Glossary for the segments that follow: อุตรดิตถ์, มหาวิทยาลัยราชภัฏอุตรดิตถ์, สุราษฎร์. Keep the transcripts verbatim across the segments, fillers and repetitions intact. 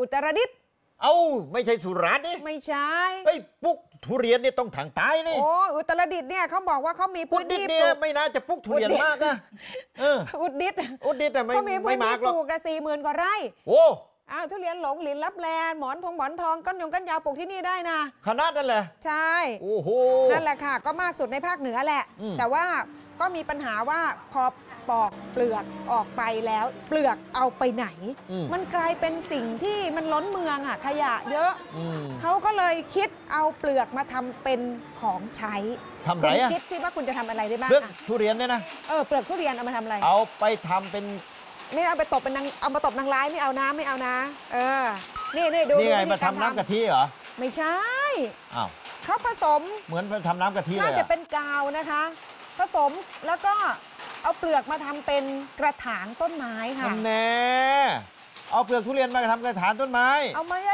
อุตรดิตถ์เอ้าไม่ใช่สุราษฎร์นี่ไม่ใช่ไอ้ปุ๊กทุเรียนเนี่ยต้องทางใต้นี่โอ้อุตรดิตถ์เนี่ยเขาบอกว่าเขามีพื้นที่ปลูกไม่น่าจะปุ๊กทุเรียนมากนะอุตรดิตถ์อุตรดิตถ์แต่ไม่ไม่มากหรอกปลูกกันสี่หมื่นกว่าไร่โอ้อ้าวทุเรียนหลงหลินลับแลหมอนทองหมอนทองก้นยงก้นยาวปลูกที่นี่ได้นะขนาดนั่นแหละใช่โอ้โหนั่นแหละค่ะก็มากสุดในภาคเหนือแหละแต่ว่าก็มีปัญหาว่าพอปอกเปลือกออกไปแล้วเปลือกเอาไปไหน ม, มันกลายเป็นสิ่งที่มันล้นเมืองอะขยะเยอะเขาก็เลยคิดเอาเปลือกมาทำเป็นของใช้ทำไรอะคิดที่ว่าคุณจะทำอะไรได้บ้างเปลือกทุเรียนเนี่ยนะเออเปลือกทุเรียนเอามาทำอะไรเอาไปทำเป็นไม่เอาไปตบเป็นนางเอามาตบนางร้ายไม่เอานะไม่เอานะเออนี่นี่ดูนี่ไงมาทำน้ำกะทิเหรอไม่ใช่อ้าวเขาผสมเหมือนทำน้ำกะทิเลยน่าจะเป็นกาวนะคะผสมแล้วก็เอาเปลือกมาทำเป็นกระถางต้นไม้ค่ะแน่เอาเปลือกทุเรียนมาทำกระถางต้นไม้เอามาย่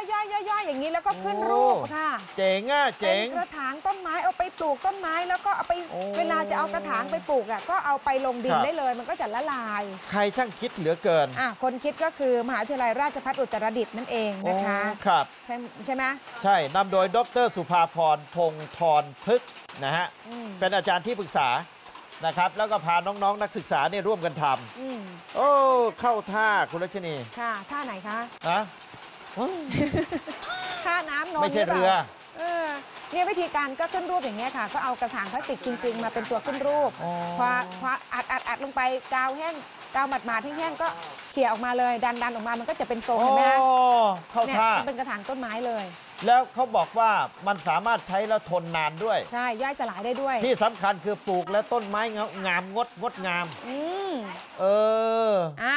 อยๆอย่างนี้แล้วก็ขึ้นรูปค่ะเจ๋งอ่ะเจ๋งกระถางต้นไม้เอาไปปลูกต้นไม้แล้วก็เอาไปเวลาจะเอากระถางไปปลูกอ่ะก็เอาไปลงดินได้เลยมันก็จะละลายใครช่างคิดเหลือเกินอ่ะคนคิดก็คือมหาวิทยาลัยราชภัฏอุตรดิตถ์นั่นเองนะคะครับใช่ใช่ไหมใช่นำโดยดร.สุภาพรพงษ์ธรพฤกษ์นะฮะเป็นอาจารย์ที่ปรึกษานะครับแล้วก็พาน้องๆนักศึกษาเนี่ยร่วมกันทำโอ้เข้าท่าคุณรัชนีค่ะท่าไหนคะนะท่าน้ำนมไม่ใช่เรือเนี่ยวิธีการก็ขึ้นรูปอย่างเงี้ยค่ะก็เอากระถางพลาสติกจริงๆมาเป็นตัวขึ้นรูปพอพออัดอัดอัดลงไปกาวแห้งกาวหมาดๆแห้งๆก็เขี่ยออกมาเลยดันดันออกมามันก็จะเป็นทรงเห็นไหมเข้าท่าเป็นกระถางต้นไม้เลยแล้วเขาบอกว่ามันสามารถใช้แล้วทนนานด้วยใช่ย่อยสลายได้ด้วยที่สำคัญคือปลูกแล้วต้นไม้งามงดงดงามอืมเอออ่ะ